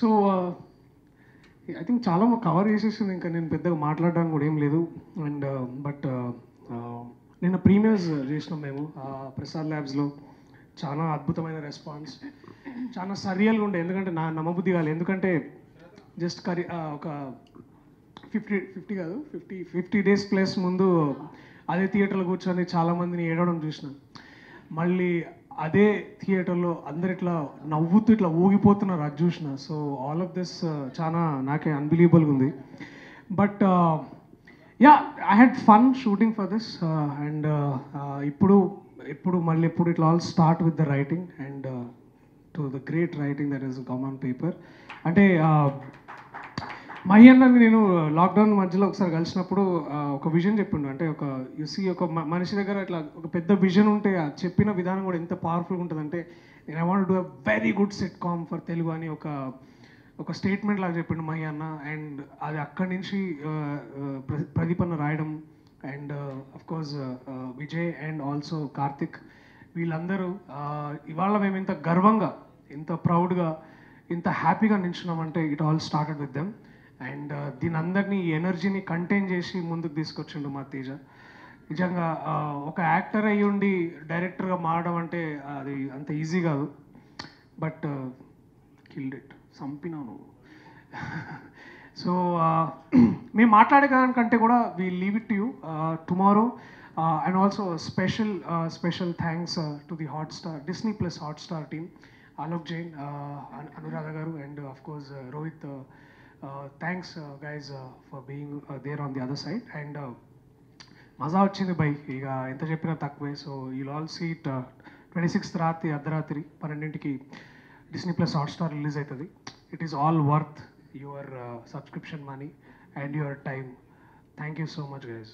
So I think చాలా cover చేసేసింది, ఇంకా నేను పెద్దగా మాట్లాడడానికి కూడా ఏం లేదు. అండ్ బట్ నిన్న ప్రీమియర్స్ చేసినాం మేము ప్రసాద్ ల్యాబ్స్లో. చాలా అద్భుతమైన రెస్పాన్స్, చాలా సరియల్గా ఉండే, ఎందుకంటే నా నమ్మబుద్ధి కాలేదు. ఎందుకంటే జస్ట్ ఒక 50 డేస్ ప్లస్ ముందు అదే థియేటర్లో కూర్చొని చాలామందిని ఏడవడం చూసినాం. మళ్ళీ అదే థియేటర్లో అందరు ఇట్లా నవ్వుతూ ఇట్లా ఊగిపోతున్నారు, అది చూసిన. సో ఆల్ ఆఫ్ దిస్ చాలా నాకే అన్బిలీవబుల్గా ఉంది. But yeah, I had fun shooting for this. And ఇప్పుడు it all start with the writing and to the great writing that is come on paper. అంటే మహ్యన్నని నేను లాక్డౌన్ మధ్యలో ఒకసారి కలిసినప్పుడు ఒక విజన్ చెప్పిండు. అంటే ఒక ఒక మనిషి దగ్గర ఇట్లా ఒక పెద్ద విజన్ ఉంటే చెప్పిన విధానం కూడా ఎంత పవర్ఫుల్గా ఉంటుంది అంటే, నేను I want to do a very good sitcom for Telugu అని ఒక స్టేట్మెంట్ లాగా చెప్పిండు మహ్యన్న. అండ్ అది అక్కడి నుంచి ప్రదీపన్న రాయడం and of course Vijay and also Karthik, వీళ్ళందరూ ఇవాళ మేము ఇంత గర్వంగా, ఇంత ప్రౌడ్గా, ఇంత హ్యాపీగా నిల్చున్నామంటే it all started with them. And దీని అందరినీ ఎనర్జీని కంటైన్ చేసి ముందుకు తీసుకొచ్చిండు మా తేజ. నిజంగా ఒక యాక్టర్ అయ్యి ఉండి డైరెక్టర్గా మారడం అంటే అది అంత ఈజీ కాదు. బట్ కిల్డ్ ఇట్, చంపినాను. సో మేము మాట్లాడే దానికంటే కూడా we leave it to you tomorrow. And also special thanks to the Hotstar, Disney plus Hotstar team, Alok, Jain, Anuradha Garu, and of course Rohit. Thanks guys for being there on the other side. And maza vachindi bhai, iga enta cheppina takve. So you'll all see it 26th rathi adharatri 12కి Disney plus hotstar release aitadi. It is all worth your subscription money and your time. Thank you so much guys.